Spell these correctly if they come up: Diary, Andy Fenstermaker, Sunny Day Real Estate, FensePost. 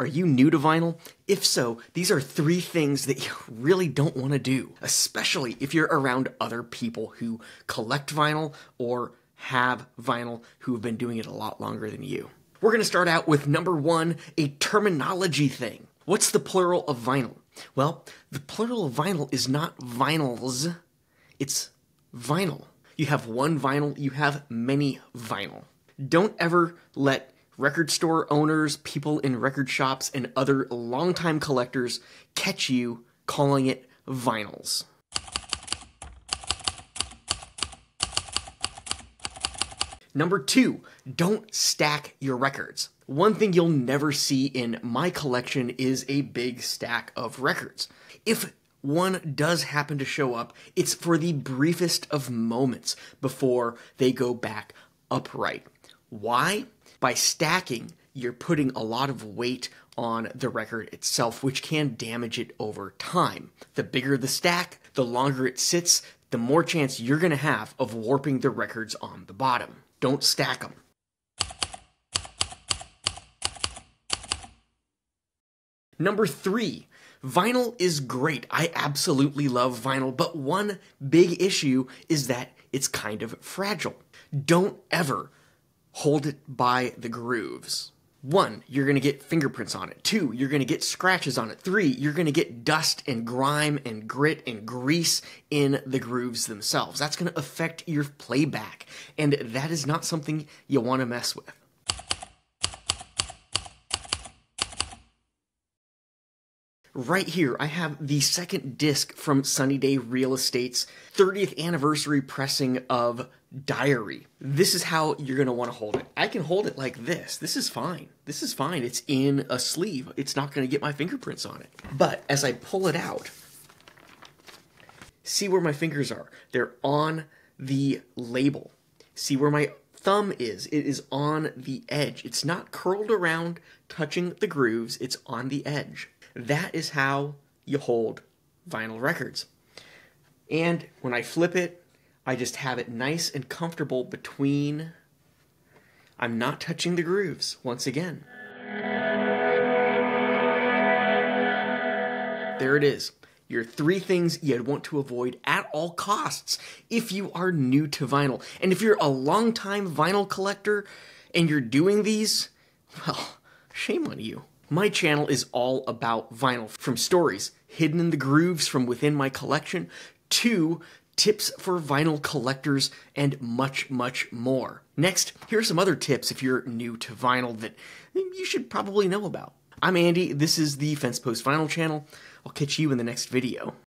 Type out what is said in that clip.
Are you new to vinyl? If so, these are three things that you really don't want to do, especially if you're around other people who collect vinyl or have vinyl who have been doing it a lot longer than you. We're going to start out with number one, a terminology thing. What's the plural of vinyl? Well, the plural of vinyl is not vinyls, it's vinyl. You have one vinyl, you have many vinyl. Don't ever let record store owners, people in record shops, and other longtime collectors catch you calling it vinyls. Number two, don't stack your records. One thing you'll never see in my collection is a big stack of records. If one does happen to show up, it's for the briefest of moments before they go back upright. Why? By stacking, you're putting a lot of weight on the record itself, which can damage it over time. The bigger the stack, the longer it sits, the more chance you're going to have of warping the records on the bottom. Don't stack them. Number three, vinyl is great. I absolutely love vinyl, but one big issue is that it's kind of fragile. Don't ever hold it by the grooves. One, you're going to get fingerprints on it. Two, you're going to get scratches on it. Three, you're going to get dust and grime and grit and grease in the grooves themselves. That's going to affect your playback, and that is not something you want to mess with. Right here, I have the second disc from Sunny Day Real Estate's 30th anniversary pressing of Diary. This is how you're going to want to hold it. I can hold it like this. This is fine. This is fine. It's in a sleeve. It's not going to get my fingerprints on it. But as I pull it out, see where my fingers are. They're on the label. See where my thumb is. It is on the edge. It's not curled around touching the grooves. It's on the edge. That is how you hold vinyl records. And when I flip it, I just have it nice and comfortable between. I'm not touching the grooves once again. There it is. Your three things you'd want to avoid at all costs if you are new to vinyl. And if you're a longtime vinyl collector and you're doing these, well, shame on you. My channel is all about vinyl, from stories hidden in the grooves from within my collection to tips for vinyl collectors and much, much more. Next, here are some other tips if you're new to vinyl that you should probably know about. I'm Andy. This is the FencePost Vinyl channel. I'll catch you in the next video.